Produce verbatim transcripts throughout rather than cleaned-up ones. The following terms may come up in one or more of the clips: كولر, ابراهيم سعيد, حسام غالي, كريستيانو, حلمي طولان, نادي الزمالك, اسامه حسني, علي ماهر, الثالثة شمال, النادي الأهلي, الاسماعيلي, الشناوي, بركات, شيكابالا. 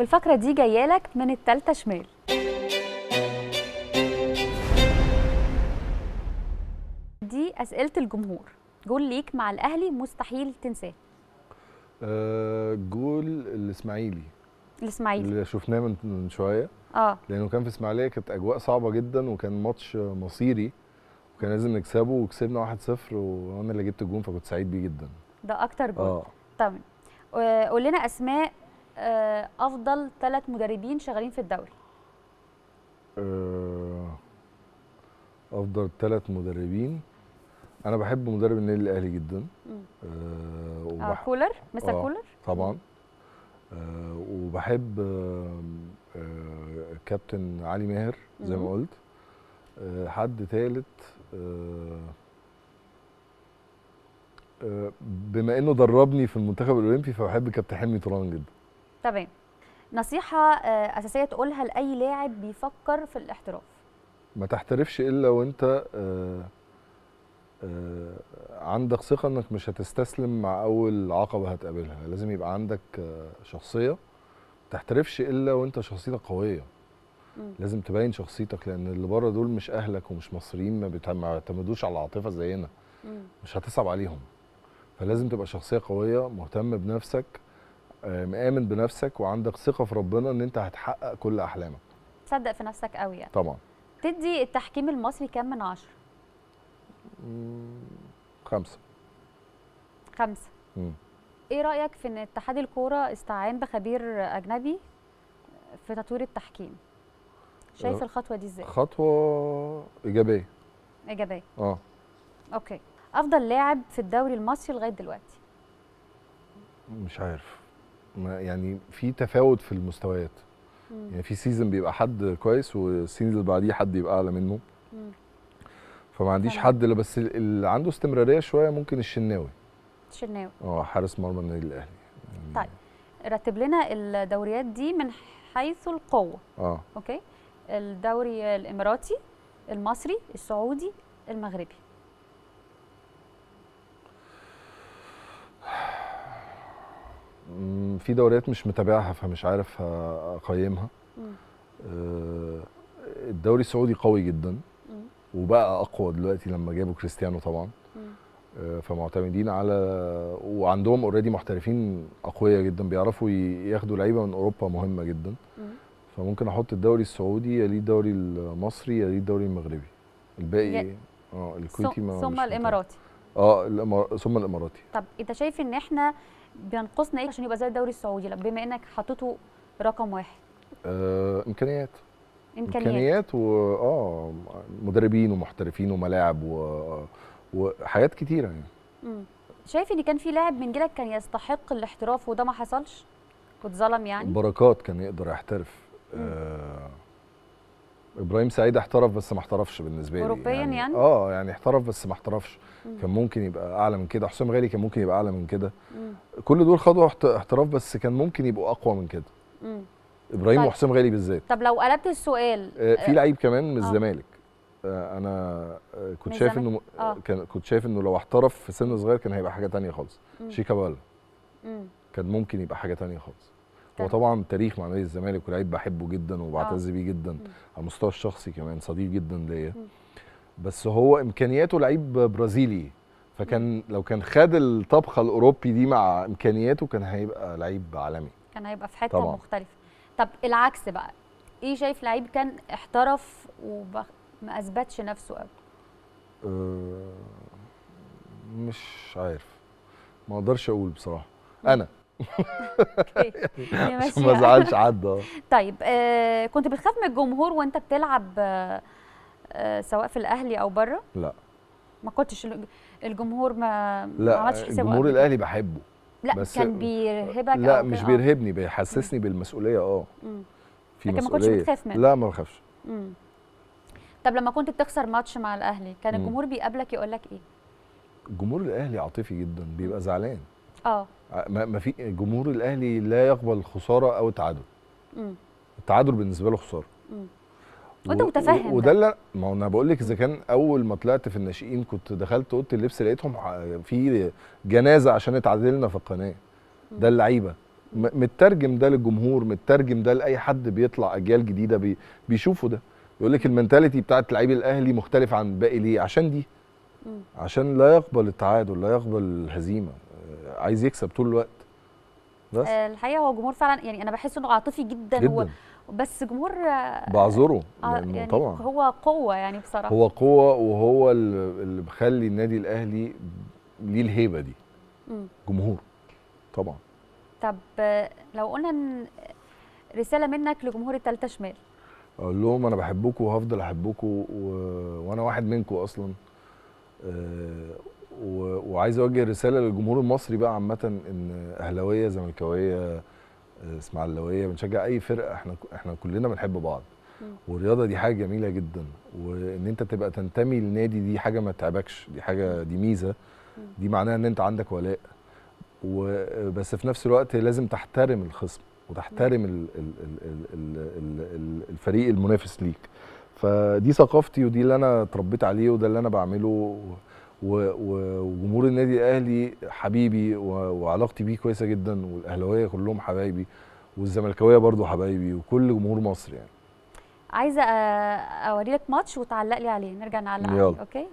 والفقرة دي جايه لك من الثالثة شمال. دي أسئلة الجمهور، جول ليك مع الأهلي مستحيل تنساه. أه جول الاسماعيلي الاسماعيلي اللي شفناه من شويه، اه لانه كان في اسماعيليه، كانت اجواء صعبه جدا وكان ماتش مصيري وكان لازم نكسبه، وكسبنا واحد صفر وانا اللي جبت الجون، فكنت سعيد بيه جدا. ده اكتر جول. اه تمام، قول لنا اسماء افضل ثلاث مدربين شغالين في الدوري. أه افضل ثلاث مدربين، انا بحب مدرب النادي الاهلي جدا، أه كولر، مستر آه كولر طبعا، أه وبحب أه أه كابتن علي ماهر زي ما قلت، أه حد ثالث أه أه بما انه دربني في المنتخب الاولمبي فبحب كابتن حلمي طولان جدا. تمام، نصيحه أه اساسيه تقولها لاي لاعب بيفكر في الاحتراف. ما تحترفش الا وانت أه آه عندك ثقة انك مش هتستسلم مع اول عقبة هتقابلها، لازم يبقى عندك آه شخصية، ما تحترفش الا وانت شخصيتك قوية. مم. لازم تبين شخصيتك، لان اللي بره دول مش اهلك ومش مصريين، ما بيعتمدوش على العاطفة زينا، مم. مش هتصعب عليهم، فلازم تبقى شخصية قوية، مهتم بنفسك، آه مآمن بنفسك، وعندك ثقة في ربنا ان انت هتحقق كل احلامك. تصدق في نفسك قوي يعني. طبعا. تدي التحكيم المصري كام من عشرة؟ خمسة. خمسة. مم. ايه رأيك في ان اتحاد الكورة استعان بخبير اجنبي في تطوير التحكيم؟ شايف الخطوة دي ازاي؟ خطوة ايجابية. ايجابية. اه. اوكي، افضل لاعب في الدوري المصري لغاية دلوقتي؟ مش عارف، ما يعني في تفاوت في المستويات. مم. يعني في سيزون بيبقى حد كويس والسيزون اللي بعديه حد يبقى اعلى منه. مم. فما عنديش حد، لا بس اللي عنده استمراريه شويه ممكن الشناوي. الشناوي اه حارس مرمى النادي الاهلي. طيب رتب لنا الدوريات دي من حيث القوه. اه اوكي، الدوري الاماراتي، المصري، السعودي، المغربي. في دوريات مش متابعها فمش عارف اقيمها. آه الدوري السعودي قوي جدا وبقى اقوى دلوقتي لما جابوا كريستيانو طبعا، آه فمعتمدين على، وعندهم اوريدي محترفين اقوياء جدا بيعرفوا ياخدوا لعيبه من اوروبا مهمه جدا. مم. فممكن احط الدوري السعودي، يليه الدوري المصري، يليه الدوري المغربي، الباقي ي... اه الكويتي ما ثم الاماراتي. اه الامار... ثم الاماراتي. طب انت شايف ان احنا بينقصنا ايه عشان يبقى زي الدوري السعودي بما انك حطيته رقم واحد؟ آه امكانيات امكانيات, إمكانيات و اه مدربين ومحترفين وملاعب و... وحاجات كتيره يعني. امم شايف ان كان في لاعب من جيلك كان يستحق الاحتراف وده ما حصلش واتظلم يعني؟ بركات كان يقدر يحترف. آه... ابراهيم سعيد احترف بس ما احترفش بالنسبه لي اوروبيا يعني, يعني اه يعني احترف بس ما احترفش، كان ممكن يبقى اعلى من كده. حسام غالي كان ممكن يبقى اعلى من كده. كل دول خدوا احتراف بس كان ممكن يبقوا اقوى من كده. امم ابراهيم وحسام غالي بالذات. طب لو قلبت السؤال، آه في لعيب كمان من الزمالك، آه انا آه كنت شايف انه آه. كان كنت شايف انه لو احترف في سن صغير كان هيبقى حاجه ثانيه خالص. شيكابالا كان ممكن يبقى حاجه ثانيه خالص. هو طبعا تاريخ مع نادي الزمالك ولعيب بحبه جدا وبعتز بيه جدا. مم. على المستوى الشخصي كمان صديق جدا ليا، بس هو امكانياته لعيب برازيلي، فكان مم. لو كان خد الطبخه الاوروبي دي مع امكانياته كان هيبقى لعيب عالمي، كان هيبقى في حته طبعاً مختلفه. طب العكس بقى، ايه شايف لعيب كان احترف وما اثبتش نفسه قوي؟ أه مش عارف، ما اقدرش اقول بصراحه انا. يعني مش ما ازعلش حد. طيب آه كنت بتخاف من الجمهور وانت بتلعب آه آه سواء في الاهلي او بره؟ لا ما كنتش، الجمهور ما ما عملش حسابه. لا الجمهور الاهلي بحبه. لا بس كان بيرهبك؟ لا مش بيرهبني، بيحسسني مم. بالمسؤوليه. اه في مسؤوليه. ما كنتش بتخاف منه؟ لا ما بخافش. طب لما كنت بتخسر ماتش مع الاهلي كان مم. الجمهور بيقابلك يقول لك ايه؟ الجمهور الاهلي عاطفي جدا، بيبقى زعلان. اه ما في، جمهور الاهلي لا يقبل الخساره او التعادل. امم التعادل بالنسبه له خساره. امم وانت متفهم وده اللي ما انا بقول لك، اذا كان اول ما طلعت في الناشئين كنت دخلت اوضه اللبس لقيتهم في جنازه عشان اتعادلنا في القناه، ده اللعيبه مترجم ده للجمهور، مترجم ده لاي حد بيطلع اجيال جديده بي بيشوفوا ده، يقول لك المنتاليتي بتاعت لعيب الاهلي مختلف عن باقي ليه، عشان دي عشان لا يقبل التعادل، لا يقبل الهزيمه، عايز يكسب طول الوقت. بس الحقيقه هو جمهور فعلا، يعني انا بحس انه عاطفي جدا, جداً. هو بس جمهور بعذره يعني طبعا هو قوه، يعني بصراحه هو قوه، وهو اللي مخلي النادي الاهلي ليه الهيبه دي. مم. جمهور طبعا. طب لو قلنا ان رساله منك لجمهور الثالثه شمال، اقول لهم انا بحبكم وهفضل احبكم و... وانا واحد منكم اصلا، أه... و... وعايز اوجه رساله للجمهور المصري بقى عامه، ان اهلاويه زملكاويه اسماعيلاويه بنشجع اي فرقه، احنا احنا كلنا بنحب بعض. م. والرياضه دي حاجه جميله جدا، وان انت تبقى تنتمي لنادي دي حاجه ما تتعبكش، دي حاجه دي ميزه، دي معناها ان انت عندك ولاء، وبس في نفس الوقت لازم تحترم الخصم وتحترم ال ال ال ال ال الفريق المنافس ليك. فدي ثقافتي ودي اللي انا اتربيت عليه وده اللي انا بعمله، وجمهور النادي الاهلي حبيبي وعلاقتي بيه كويسه جدا، والاهلاويه كلهم حبايبي والزملكاويه برضو حبايبي وكل جمهور مصر. يعني عايزه اوري لك ماتش وتعلق لي عليه، نرجع نعلق عليه. اوكي،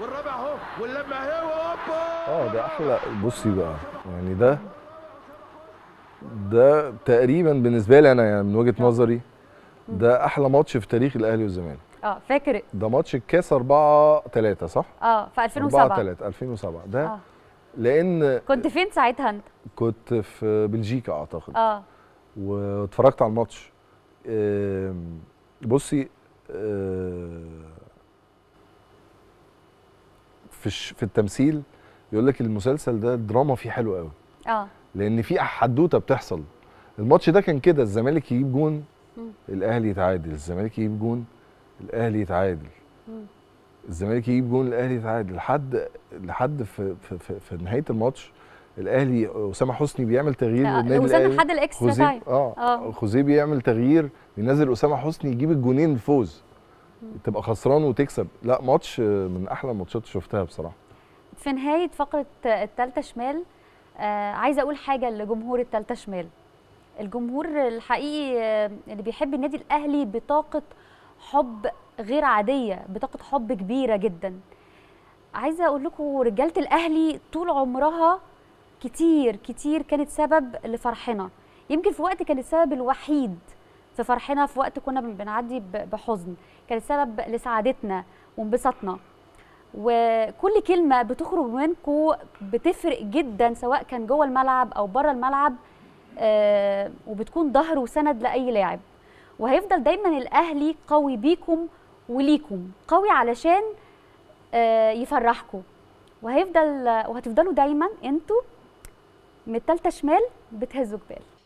والرابع اهو واللمه اهي هوبا. اه ده احلى. بصي بقى، يعني ده ده تقريبا بالنسبه لي انا، يعني من وجهه نظري ده احلى ماتش في تاريخ الاهلي والزمالك. اه فاكر ده ماتش الكاس أربعة ثلاثة صح؟ اه في ألفين وسبعة. أربعة ثلاثة ألفين وسبعة ده. آه. لان كنت فين ساعتها انت؟ كنت في بلجيكا اعتقد. اه واتفرجت على الماتش. آه بصي، آه في في التمثيل يقول لك المسلسل ده الدراما فيه حلوه قوي، اه لان في حدوته بتحصل. الماتش ده كان كده، الزمالك يجيب جون الاهلي يتعادل، الزمالك يجيب جون الاهلي يتعادل، الزمالك يجيب جون الاهلي يتعادل، لحد لحد في في في, في نهايه الماتش الاهلي اسامه حسني بيعمل تغيير للنادي الاهلي، وسام لحد الاكسترا تايم اه, آه. خوزيه بيعمل تغيير، بينزل اسامه حسني يجيب الجونين الفوز، تبقى خسران وتكسب. لا ماتش من احلى الماتشات شفتها بصراحه. في نهايه فقره الثالثه شمال، آه عايزه اقول حاجه لجمهور الثالثه شمال. الجمهور الحقيقي اللي بيحب النادي الاهلي بطاقه حب غير عاديه، بطاقه حب كبيره جدا. عايزه اقول لكم رجاله الاهلي طول عمرها كتير كتير كانت سبب لفرحنا، يمكن في وقت كان السبب الوحيد في فرحنا، في وقت كنا بنعدي بحزن كان سبب لسعادتنا وانبساطنا. وكل كلمه بتخرج منكم بتفرق جدا، سواء كان جوه الملعب او بره الملعب، آه وبتكون ظهر وسند لاي لاعب. وهيفضل دايما الاهلي قوي بيكم وليكم، قوي علشان آه يفرحكم، وهيفضل وهتفضلوا دايما انتوا من الثالثه شمال بتهزوا جبال.